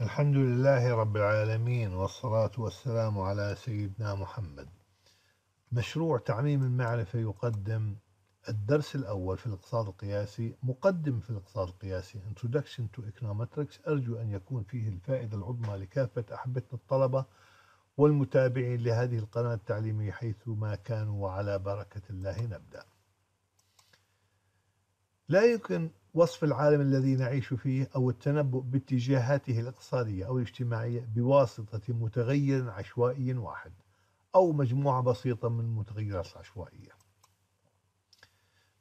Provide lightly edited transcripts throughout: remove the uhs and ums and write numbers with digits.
الحمد لله رب العالمين، والصلاة والسلام على سيدنا محمد. مشروع تعميم المعرفة يقدم الدرس الأول في الاقتصاد القياسي، مقدم في الاقتصاد القياسي Introduction to Econometrics. أرجو أن يكون فيه الفائدة العظمى لكافة أحبتنا الطلبة والمتابعين لهذه القناة التعليمية حيث ما كانوا، وعلى بركة الله نبدأ. لا يمكن وصف العالم الذي نعيش فيه أو التنبؤ باتجاهاته الاقتصادية أو الاجتماعية بواسطة متغير عشوائي واحد أو مجموعة بسيطة من المتغيرات العشوائية.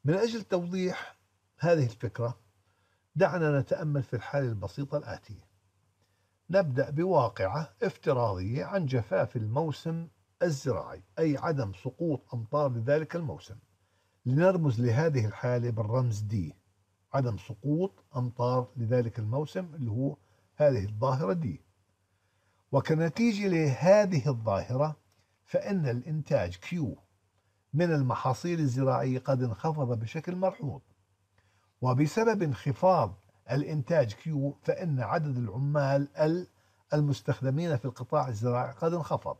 من أجل توضيح هذه الفكرة دعنا نتأمل في الحالة البسيطة الآتية. نبدأ بواقعة افتراضية عن جفاف الموسم الزراعي، أي عدم سقوط أمطار لذلك الموسم. لنرمز لهذه الحالة بالرمز دي، عدم سقوط أمطار لذلك الموسم اللي هو هذه الظاهرة دي. وكنتيجة لهذه الظاهرة فإن الإنتاج كيو من المحاصيل الزراعية قد انخفض بشكل ملحوظ، وبسبب انخفاض الإنتاج كيو فإن عدد العمال المستخدمين في القطاع الزراعي قد انخفض،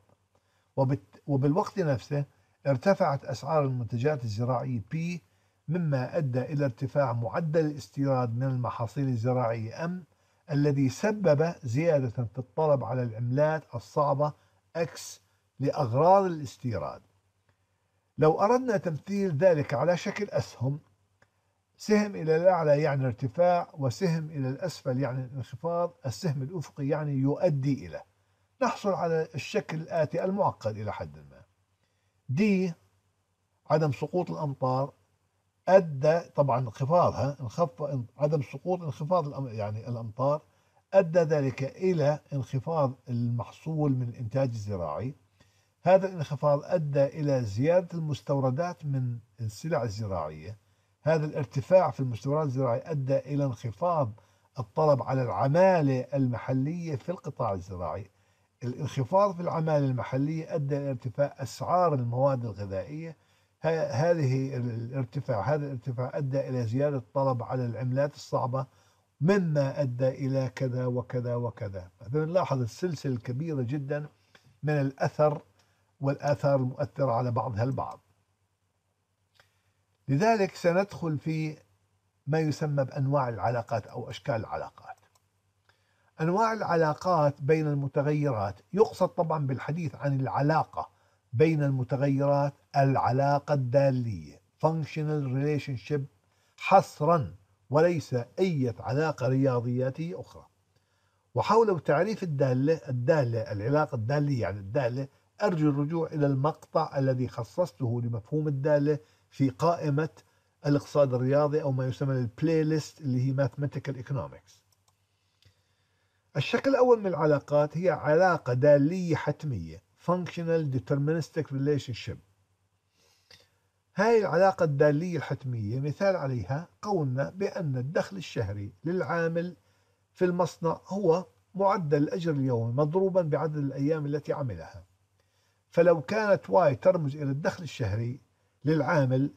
وبالوقت نفسه ارتفعت أسعار المنتجات الزراعية بي، مما أدى إلى ارتفاع معدل الاستيراد من المحاصيل الزراعية أم، الذي سبب زيادة في الطلب على العملات الصعبة أكس لأغراض الاستيراد. لو أردنا تمثيل ذلك على شكل أسهم، سهم إلى الأعلى يعني ارتفاع، وسهم إلى الأسفل يعني انخفاض، السهم الأفقي يعني يؤدي إلى، نحصل على الشكل الآتي المعقد إلى حد ما. دي عدم سقوط الأمطار أدى، طبعا انخفاضها، عدم سقوط انخفاض يعني الأمطار أدى ذلك إلى انخفاض المحصول من الإنتاج الزراعي. هذا الانخفاض أدى إلى زيادة المستوردات من السلع الزراعية. هذا الارتفاع في المستوردات الزراعية أدى إلى انخفاض الطلب على العمالة المحلية في القطاع الزراعي. الانخفاض في العمالة المحلية أدى إلى ارتفاع أسعار المواد الغذائية. هذا الارتفاع أدى إلى زيادة الطلب على العملات الصعبة، مما أدى إلى كذا وكذا وكذا. فنلاحظ السلسلة الكبيرة جدا من الأثر والآثار المؤثرة على بعضها البعض. لذلك سندخل في ما يسمى بأنواع العلاقات أو أشكال العلاقات. أنواع العلاقات بين المتغيرات، يقصد طبعا بالحديث عن العلاقة بين المتغيرات العلاقة الدالية functional relationship حصرا، وليس أي علاقة رياضياتية أخرى. وحول تعريف الدالة العلاقة الدالية يعني الدالة، أرجو الرجوع إلى المقطع الذي خصصته لمفهوم الدالة في قائمة الاقتصاد الرياضي أو ما يسمى البلاي ليست اللي هي Mathematical Economics. الشكل الأول من العلاقات هي علاقة دالية حتمية Functional Deterministic Relationship. هاي العلاقة الدالية الحتمية مثال عليها قولنا بأن الدخل الشهري للعامل في المصنع هو معدل الأجر اليومي مضروبا بعدد الأيام التي عملها. فلو كانت واي ترمز إلى الدخل الشهري للعامل،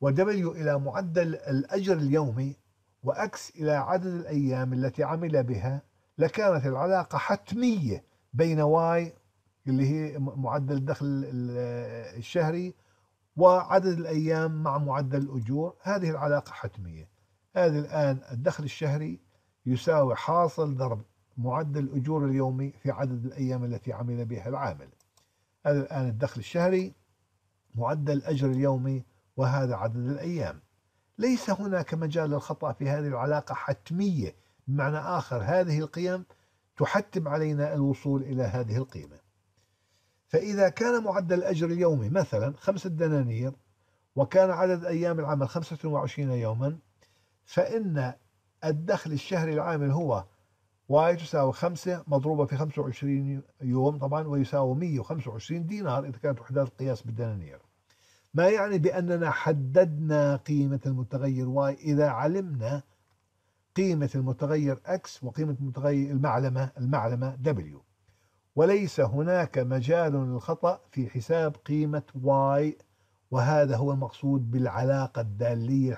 ودبليو إلى معدل الأجر اليومي، وأكس إلى عدد الأيام التي عمل بها، لكانت العلاقة حتمية بين واي اللي هي معدل الدخل الشهري وعدد الأيام مع معدل الأجور. هذه العلاقة حتمية. هذا الآن الدخل الشهري يساوي حاصل ضرب معدل الأجور اليومي في عدد الأيام التي عمل بها العامل. هذا الآن الدخل الشهري معدل الأجر اليومي، وهذا عدد الأيام. ليس هناك مجال للخطأ في هذه العلاقة حتمية. بمعنى آخر، هذه القيم تحتم علينا الوصول إلى هذه القيمة. فإذا كان معدل الأجر اليومي مثلا 5 دنانير، وكان عدد أيام العمل 25 يوما، فإن الدخل الشهري العامل هو واي تساوي 5 مضروبة في 25 يوم طبعا، ويساوي 125 دينار إذا كانت وحدات القياس بالدنانير. ما يعني بأننا حددنا قيمة المتغير واي إذا علمنا قيمة المتغير اكس وقيمة المتغير المعلمة دبليو. وليس هناك مجال للخطأ في حساب قيمة واي، وهذا هو المقصود بالعلاقة الدالية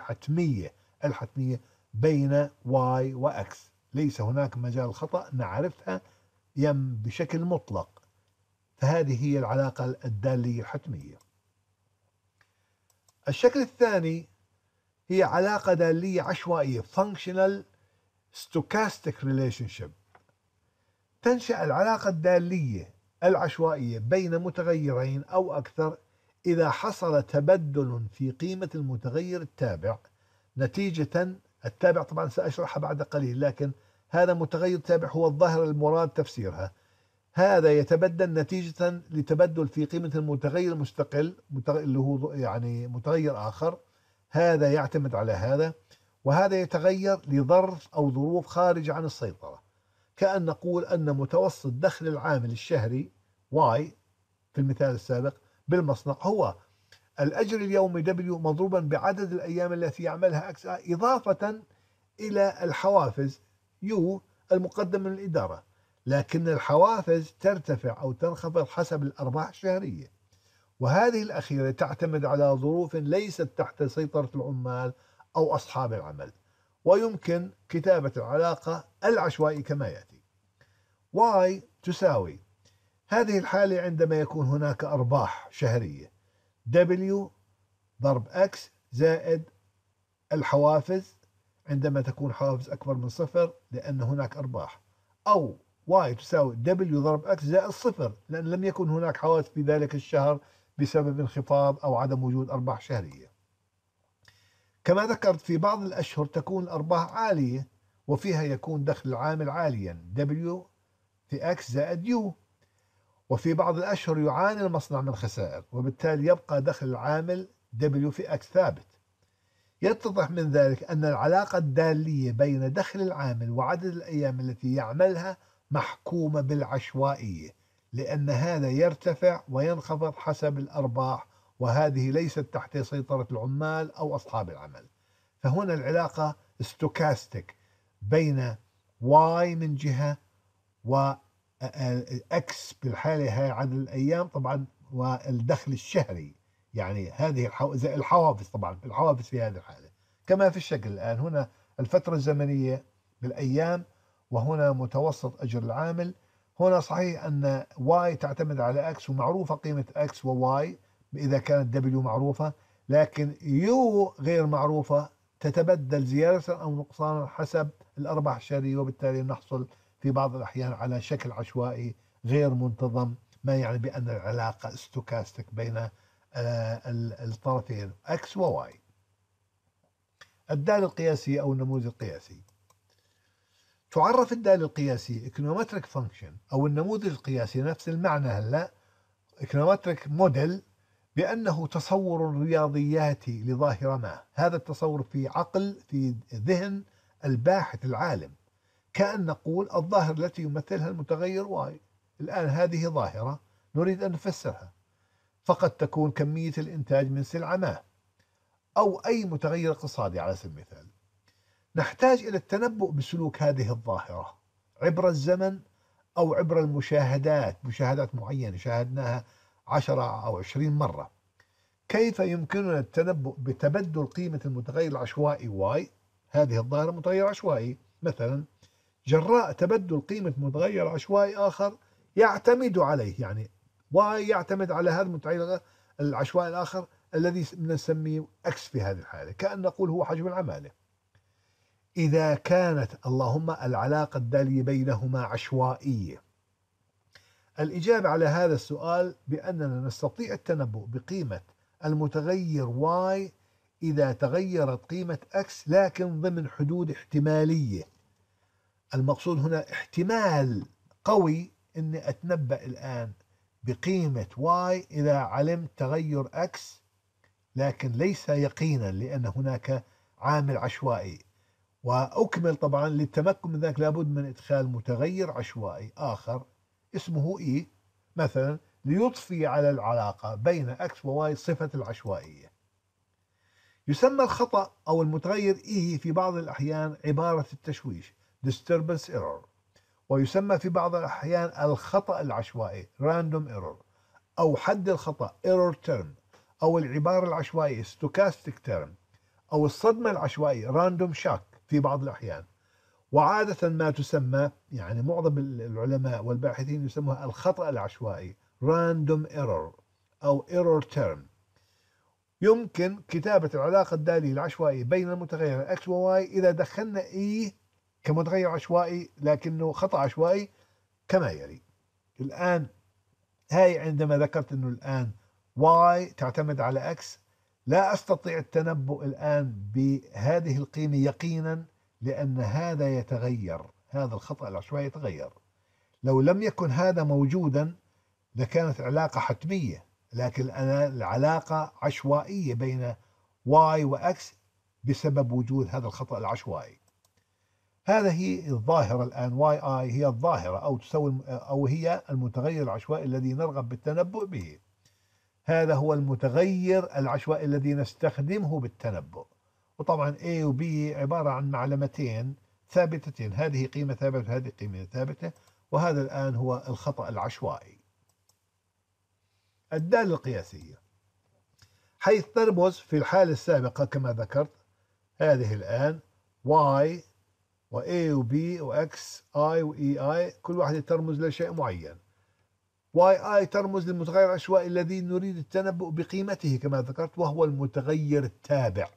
الحتمية بين واي واكس. ليس هناك مجال خطأ نعرفها بشكل مطلق. فهذه هي العلاقة الدالية الحتمية. الشكل الثاني هي علاقة دالية عشوائية functional stochastic relationship. تنشأ العلاقة الدالية العشوائية بين متغيرين أو أكثر إذا حصل تبدل في قيمة المتغير التابع نتيجة التابع، طبعا سأشرحها بعد قليل، لكن هذا متغير تابع هو الظاهرة المراد تفسيرها. هذا يتبدل نتيجة لتبدل في قيمة المتغير المستقل اللي هو يعني متغير آخر، هذا يعتمد على هذا، وهذا يتغير لظرف أو ظروف خارج عن السيطرة. كأن نقول أن متوسط دخل العامل الشهري Y في المثال السابق بالمصنع هو الأجر اليومي W مضروبا بعدد الأيام التي يعملها X إضافة إلى الحوافز U المقدم من الإدارة، لكن الحوافز ترتفع أو تنخفض حسب الأرباح الشهرية، وهذه الأخيرة تعتمد على ظروف ليست تحت سيطرة العمال أو أصحاب العمل. ويمكن كتابة العلاقة العشوائية كما يأتي: Y تساوي هذه الحالة عندما يكون هناك أرباح شهرية W ضرب X زائد الحوافز عندما تكون حوافز أكبر من صفر لأن هناك أرباح، أو Y تساوي W ضرب X زائد صفر لأن لم يكن هناك حوافز في ذلك الشهر بسبب انخفاض أو عدم وجود أرباح شهرية. كما ذكرت في بعض الأشهر تكون الأرباح عالية وفيها يكون دخل العامل عاليا W في X زائد U، وفي بعض الأشهر يعاني المصنع من خسائر وبالتالي يبقى دخل العامل W في X ثابت. يتضح من ذلك أن العلاقة الدالية بين دخل العامل وعدد الأيام التي يعملها محكومة بالعشوائية، لأن هذا يرتفع وينخفض حسب الأرباح، وهذه ليست تحت سيطرة العمال أو أصحاب العمل. فهنا العلاقة ستوكاستيك بين Y من جهة و X بالحالة هي عدد الأيام طبعا والدخل الشهري، يعني هذه الحوافز، طبعا الحوافز في هذه الحالة كما في الشكل الآن، هنا الفترة الزمنية بالأيام وهنا متوسط أجر العامل. هنا صحيح أن Y تعتمد على X ومعروفة قيمة X و Y إذا كانت W معروفة، لكن U غير معروفة، تتبدل زيادة أو نقصانا حسب الأرباح الشهرية، وبالتالي نحصل في بعض الأحيان على شكل عشوائي غير منتظم، ما يعني بأن العلاقة ستوكاستيك بين الطرفين X و Y. الدالة القياسية أو النموذج القياسي. تعرف الدالة القياسية Econometric Function أو النموذج القياسي، نفس المعنى هلا Econometric Model، بأنه تصور رياضياتي لظاهرة ما. هذا التصور في عقل في ذهن الباحث العالم، كأن نقول الظاهرة التي يمثلها المتغير Y الآن هذه ظاهرة نريد أن نفسرها، فقد تكون كمية الإنتاج من سلعة ما أو أي متغير اقتصادي على سبيل المثال. نحتاج إلى التنبؤ بسلوك هذه الظاهرة عبر الزمن أو عبر المشاهدات، مشاهدات معينة شاهدناها 10 أو 20 مرة. كيف يمكننا التنبؤ بتبدل قيمة المتغير العشوائي Y؟ هذه الظاهرة متغير عشوائي، مثلا جراء تبدل قيمة متغير عشوائي آخر يعتمد عليه، يعني Y يعتمد على هذا المتغير العشوائي الآخر الذي نسميه X في هذه الحالة، كأن نقول هو حجم العمالة. إذا كانت اللهم العلاقة الدالية بينهما عشوائية، الإجابة على هذا السؤال بأننا نستطيع التنبؤ بقيمة المتغير Y إذا تغيرت قيمة X، لكن ضمن حدود احتمالية. المقصود هنا احتمال قوي أني أتنبأ الآن بقيمة Y إذا علمت تغير X، لكن ليس يقينا لأن هناك عامل عشوائي. وأكمل طبعا للتمكن من ذلك لابد من إدخال متغير عشوائي آخر اسمه E مثلا ليضفي على العلاقة بين X و Y صفة العشوائية. يسمى الخطأ أو المتغير E في بعض الأحيان عبارة التشويش disturbance error، ويسمى في بعض الأحيان الخطأ العشوائي random error، أو حد الخطأ error term، أو العبارة العشوائية stochastic term، أو الصدمة العشوائية random shock في بعض الأحيان. وعادة ما تسمى، يعني معظم العلماء والباحثين يسموها الخطأ العشوائي random error أو error term. يمكن كتابة العلاقة الدالية العشوائية بين المتغير x و y إذا دخلنا e كمتغير عشوائي لكنه خطأ عشوائي كما يلي. الآن هاي عندما ذكرت أنه الآن y تعتمد على x، لا أستطيع التنبؤ الآن بهذه القيمة يقينا لأن هذا يتغير، هذا الخطأ العشوائي يتغير. لو لم يكن هذا موجودا لكانت علاقة حتمية، لكن العلاقة عشوائية بين y و x بسبب وجود هذا الخطأ العشوائي. هذا هي الظاهرة الآن، yi هي الظاهرة أو هي المتغير العشوائي الذي نرغب بالتنبؤ به. هذا هو المتغير العشوائي الذي نستخدمه بالتنبؤ. وطبعا A و B عبارة عن معلمتين ثابتتين، هذه قيمة ثابتة وهذه قيمة ثابتة، وهذا الآن هو الخطأ العشوائي. الدالة القياسية حيث ترمز في الحالة السابقة كما ذكرت، هذه الآن Y و A و B و X I و E I كل واحدة ترمز لشيء معين. YI ترمز للمتغير العشوائي الذي نريد التنبؤ بقيمته كما ذكرت، وهو المتغير التابع.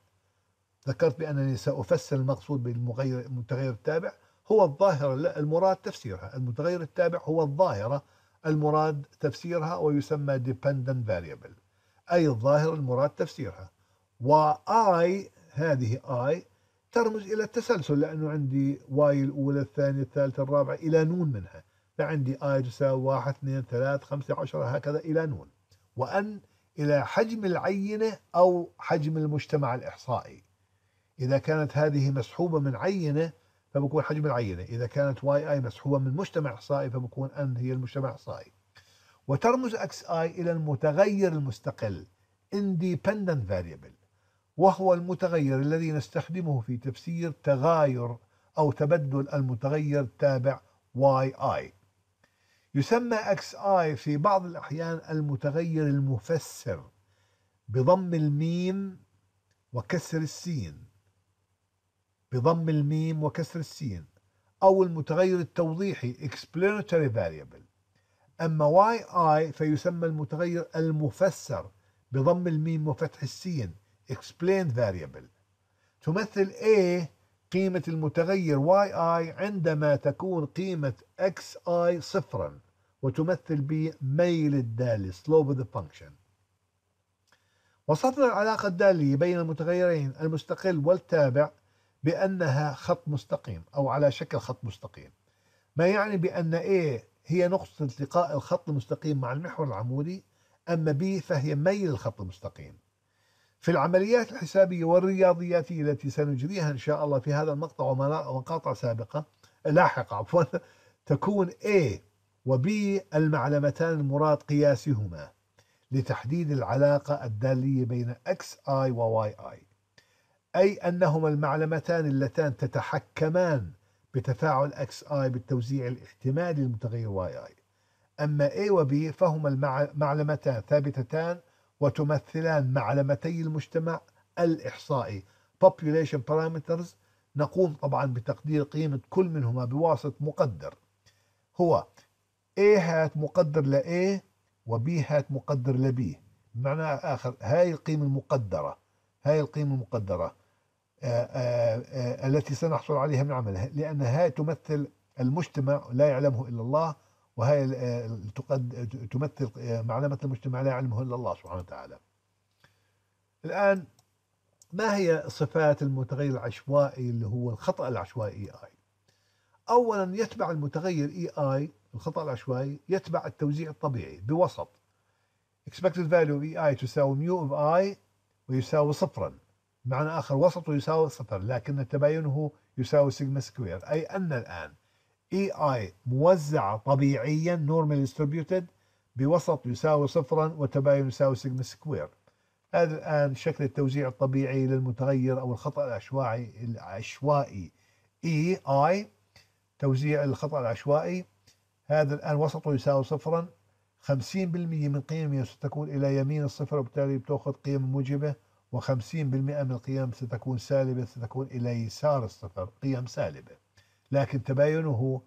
ذكرت بأنني سأفسر المقصود بالمتغير التابع، هو الظاهرة المراد تفسيرها. المتغير التابع هو الظاهرة المراد تفسيرها ويسمى dependent variable، أي الظاهرة المراد تفسيرها. وI هذه I ترمز إلى التسلسل، لأنه عندي Y الأولى الثانية الثالثة الرابعة إلى نون منها، فعندي I تساوي 1 2 3 5 10 هكذا إلى نون. وأن إلى حجم العينة أو حجم المجتمع الإحصائي. إذا كانت هذه مسحوبة من عينة فبكون حجم العينة، إذا كانت YI مسحوبة من مجتمع إحصائي فبكون أن هي المجتمع الإحصائي. وترمز XI إلى المتغير المستقل Independent Variable، وهو المتغير الذي نستخدمه في تفسير تغاير أو تبدل المتغير التابع YI. يسمى XI في بعض الأحيان المتغير المفسر بضم الميم وكسر السين، بضم الميم وكسر السين، أو المتغير التوضيحي explanatory variable. أما YI فيسمى المتغير المفسر بضم الميم وفتح السين explained variable. تمثل A قيمة المتغير YI عندما تكون قيمة XI صفرا، وتمثل B ميل الدالة slope of the function. وصفنا العلاقة الدالية بين المتغيرين المستقل والتابع بأنها خط مستقيم أو على شكل خط مستقيم، ما يعني بأن A هي نقطة التقاء الخط المستقيم مع المحور العمودي، أما B فهي ميل الخط المستقيم. في العمليات الحسابية والرياضياتية التي سنجريها إن شاء الله في هذا المقطع ومقاطع سابقة لاحقة عفوا، تكون A و B المعلمتان المراد قياسهما لتحديد العلاقة الدالية بين XI و YI، أي أنهما المعلمتان اللتان تتحكمان بتفاعل XI بالتوزيع الاحتمالي للمتغير YI. أما A و B فهما المعلمتان ثابتتان وتمثلان معلمتي المجتمع الإحصائي population parameters، نقوم طبعا بتقدير قيمة كل منهما بواسط مقدر، هو A هات مقدر ل A و B هات مقدر ل B. بمعنى آخر هاي القيمة المقدرة، هاي القيمة المقدرة التي سنحصل عليها من عملها، لأن هاي تمثل المجتمع لا يعلمه إلا الله، وهي تمثل معلمة المجتمع لا يعلمه إلا الله سبحانه وتعالى. الآن ما هي صفات المتغير العشوائي اللي هو الخطأ العشوائي EI؟ أولا يتبع المتغير EI الخطأ العشوائي يتبع التوزيع الطبيعي بوسط expected value EI تساوي mu of I ويساوي صفرا، بمعنى آخر وسطه يساوي صفر لكن تباينه يساوي سيجما سكوير، أي أن الآن EI موزعة طبيعيا normally distributed بوسط يساوي صفرا وتباين يساوي سيجما سكوير. هذا الآن شكل التوزيع الطبيعي للمتغير أو الخطأ العشوائي EI، توزيع الخطأ العشوائي. هذا الآن وسطه يساوي صفرا، 50% من قيمه ستكون إلى يمين الصفر وبالتالي بتأخذ قيمة موجبة، و50% من القيم ستكون سالبة ستكون إلى يسار الصفر قيم سالبة. لكن تباينه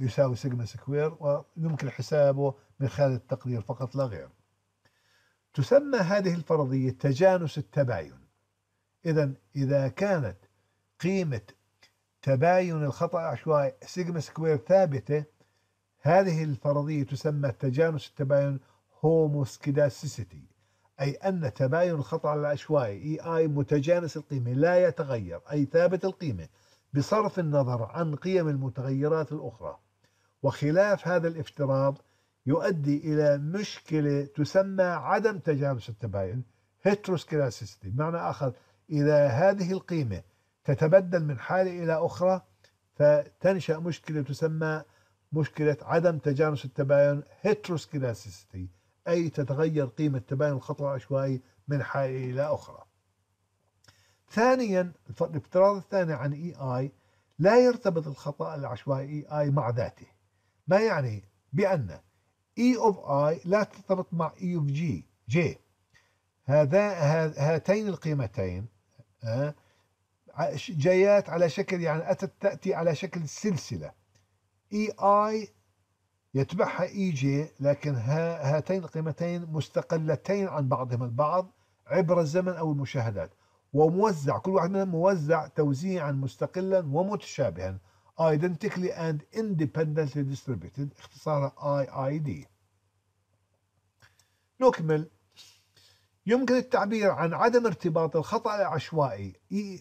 يساوي سيجما سكوير، ويمكن حسابه من خلال التقرير فقط لا غير. تسمى هذه الفرضية تجانس التباين. إذن إذا كانت قيمة تباين الخطأ العشوائي سيجما سكوير ثابتة، هذه الفرضية تسمى تجانس التباين هوموسكيداسيسيتي، أي أن تباين الخطأ العشوائي EI متجانس القيمة لا يتغير، أي ثابت القيمة بصرف النظر عن قيم المتغيرات الأخرى. وخلاف هذا الافتراض يؤدي إلى مشكلة تسمى عدم تجانس التباين هيتروسكيداسيسيتي. بمعنى آخر، إذا هذه القيمة تتبدل من حالة إلى أخرى فتنشأ مشكلة تسمى مشكلة عدم تجانس التباين هيتروسكيداسيسيتي، أي تتغير قيمة تباين الخطأ العشوائي من حالة إلى أخرى. ثانيا، الافتراض الثاني عن EI، لا يرتبط الخطأ العشوائي EI مع ذاته، ما يعني بأن E of I لا ترتبط مع E of G J. هاتين القيمتين جايات على شكل، يعني تأتي على شكل سلسلة، EI يتبعها EJ، لكن هاتين القيمتين مستقلتين عن بعضهما البعض عبر الزمن أو المشاهدات، وموزع كل واحد منهم موزع توزيعا مستقلا ومتشابها identically and independently distributed، اختصارها IID. نكمل. يمكن التعبير عن عدم ارتباط الخطأ العشوائي EI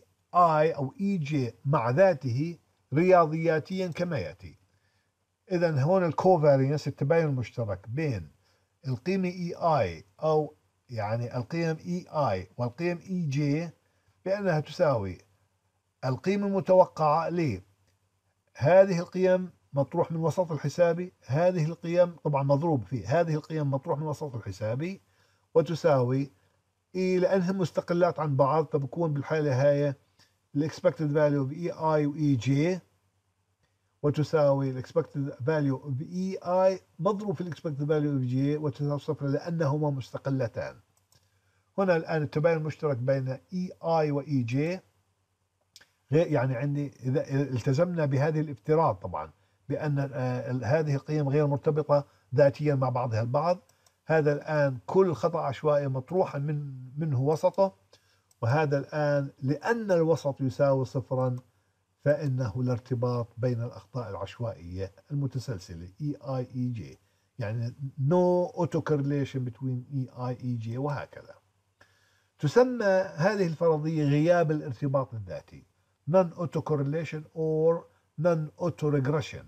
أو EJ مع ذاته رياضياتيا كما يأتي. إذن هون الكوفارينس التباين المشترك بين القيمة EI أو يعني القيم EI والقيم EJ بأنها تساوي القيمة المتوقعة هذه القيم مطروح من وسط الحسابي، هذه القيم طبعا مضروب فيه، هذه القيم مطروح من وسط الحسابي، وتساوي لأنهم مستقلات عن بعض، فبكون بالحالة هاي الإكسبكتد فاليو ب EI و EJ، وتساوي الاكسبكتد فاليو اوف اي اي مضروب في الاكسبكتد فاليو اوف جي وتساوي صفر لانهما مستقلتان. هنا الان التباين المشترك بين اي اي واي جي، يعني عندي اذا التزمنا بهذه الافتراض طبعا بان هذه القيم غير مرتبطه ذاتيا مع بعضها البعض، هذا الان كل خطا عشوائي مطروحا منه وسطه، وهذا الان لان الوسط يساوي صفرا فإنه الارتباط بين الأخطاء العشوائية المتسلسلة EI EJ، يعني no autocorrelation between EI EJ، وهكذا. تسمى هذه الفرضية غياب الارتباط الذاتي non autocorrelation or non autoregression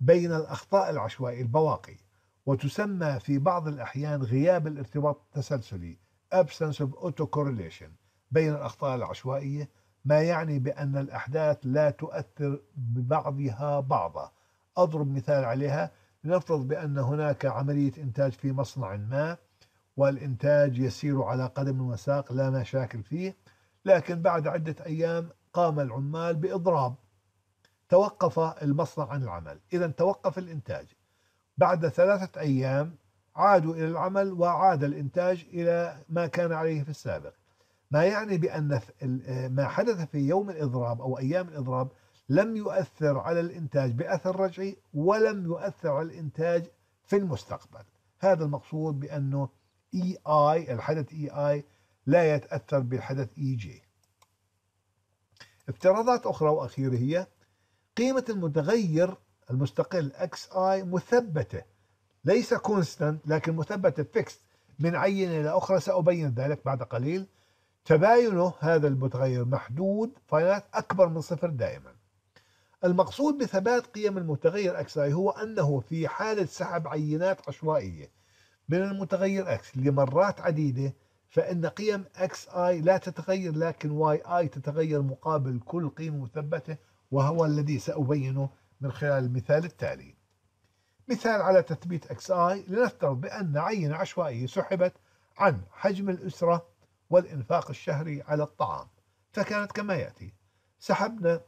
بين الأخطاء العشوائية البواقي، وتسمى في بعض الأحيان غياب الارتباط التسلسلي absence of autocorrelation بين الأخطاء العشوائية، ما يعني بأن الأحداث لا تؤثر ببعضها بعضا. أضرب مثال عليها. لنفرض بأن هناك عملية إنتاج في مصنع ما، والإنتاج يسير على قدم وساق لا مشاكل فيه، لكن بعد عدة أيام قام العمال بإضراب، توقف المصنع عن العمل. إذا توقف الإنتاج. بعد 3 أيام عادوا إلى العمل، وعاد الإنتاج إلى ما كان عليه في السابق، ما يعني بأن ما حدث في يوم الإضراب أو أيام الإضراب لم يؤثر على الإنتاج بأثر رجعي، ولم يؤثر على الإنتاج في المستقبل. هذا المقصود بأنه EI الحدث EI لا يتأثر بالحدث EJ. افتراضات أخرى وأخيرة هي قيمة المتغير المستقل XI مثبتة، ليس كونستانت لكن مثبتة فيكست من عينة إلى أخرى، سأبين ذلك بعد قليل. تباينه هذا المتغير محدود فاينات أكبر من صفر دائما. المقصود بثبات قيم المتغير XI هو أنه في حالة سحب عينات عشوائية من المتغير X لمرات عديدة، فإن قيم XI لا تتغير، لكن YI تتغير مقابل كل قيمة مثبتة، وهو الذي سأبينه من خلال المثال التالي. مثال على تثبيت XI. لنفترض بأن عينة عشوائية سحبت عن حجم الأسرة والإنفاق الشهري على الطعام، فكانت كما يأتي. سحبنا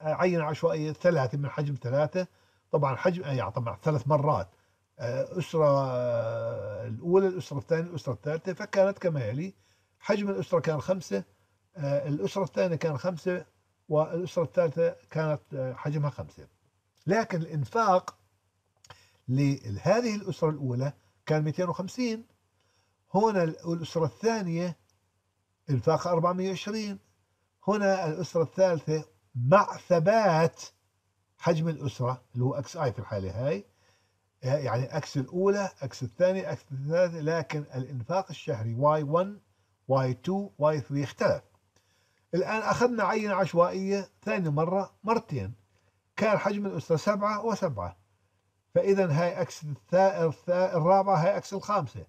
عينة عشوائية 3 من حجم 3، طبعا حجم يعني طبعا 3 مرات، أسرة الأولى، الأسرة الثانية، الأسرة الثالثة، فكانت كما يلي. حجم الأسرة كان 5، الأسرة الثانية كان 5، والأسرة الثالثة كانت حجمها 50. لكن الإنفاق لهذه الأسرة الأولى كان 250، هنا الأسرة الثانية إنفاق 420، هنا الأسرة الثالثة مع ثبات حجم الأسرة اللي هو اكس اي في الحالة هاي، يعني اكس الأولى اكس الثانية اكس الثالثة، لكن الإنفاق الشهري y1 y2 y3 اختلف. الآن أخذنا عينة عشوائية ثاني مرة مرتين، كان حجم الأسرة 7 و7، فإذا هاي اكس الرابعة هاي اكس الخامسة،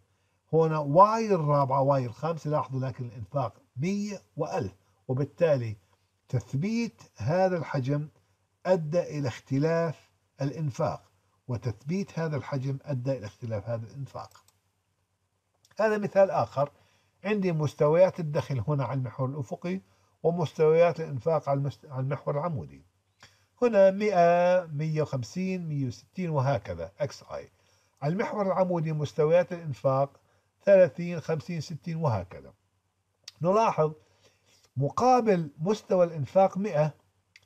هنا واي الرابعة واي الخامسة، لاحظوا لكن الإنفاق 100 و1000، وبالتالي تثبيت هذا الحجم أدى إلى اختلاف الإنفاق، وتثبيت هذا الحجم أدى إلى اختلاف هذا الإنفاق. هذا مثال آخر، عندي مستويات الدخل هنا على المحور الأفقي ومستويات الإنفاق على المحور العمودي، هنا 100 150 160 وهكذا اكس اي. على المحور العمودي مستويات الإنفاق 30 50 60 وهكذا. نلاحظ مقابل مستوى الإنفاق 100،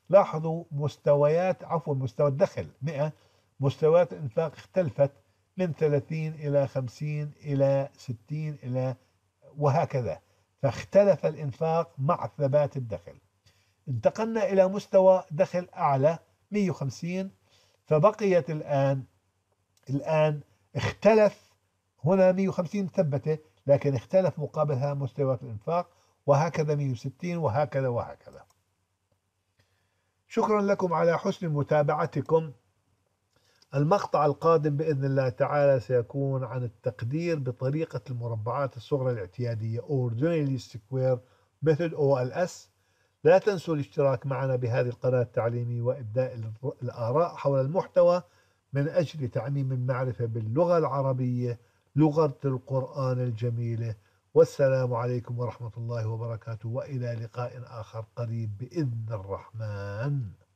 لاحظوا مستويات مستوى الدخل 100، مستويات الإنفاق اختلفت من 30 إلى 50 إلى 60 إلى وهكذا، فاختلف الإنفاق مع ثبات الدخل. انتقلنا إلى مستوى دخل أعلى 150، فبقيت الآن اختلف، هنا 150 ثبته لكن اختلف مقابلها مستويات الإنفاق، وهكذا 160 وهكذا وهكذا. شكرا لكم على حسن متابعتكم. المقطع القادم بإذن الله تعالى سيكون عن التقدير بطريقة المربعات الصغرى الاعتيادية Ordinary Square Method OLS. لا تنسوا الاشتراك معنا بهذه القناة التعليمية وإبداء الآراء حول المحتوى من أجل تعميم المعرفة باللغة العربية لغة القرآن الجميلة. والسلام عليكم ورحمة الله وبركاته، وإلى لقاء آخر قريب بإذن الرحمن.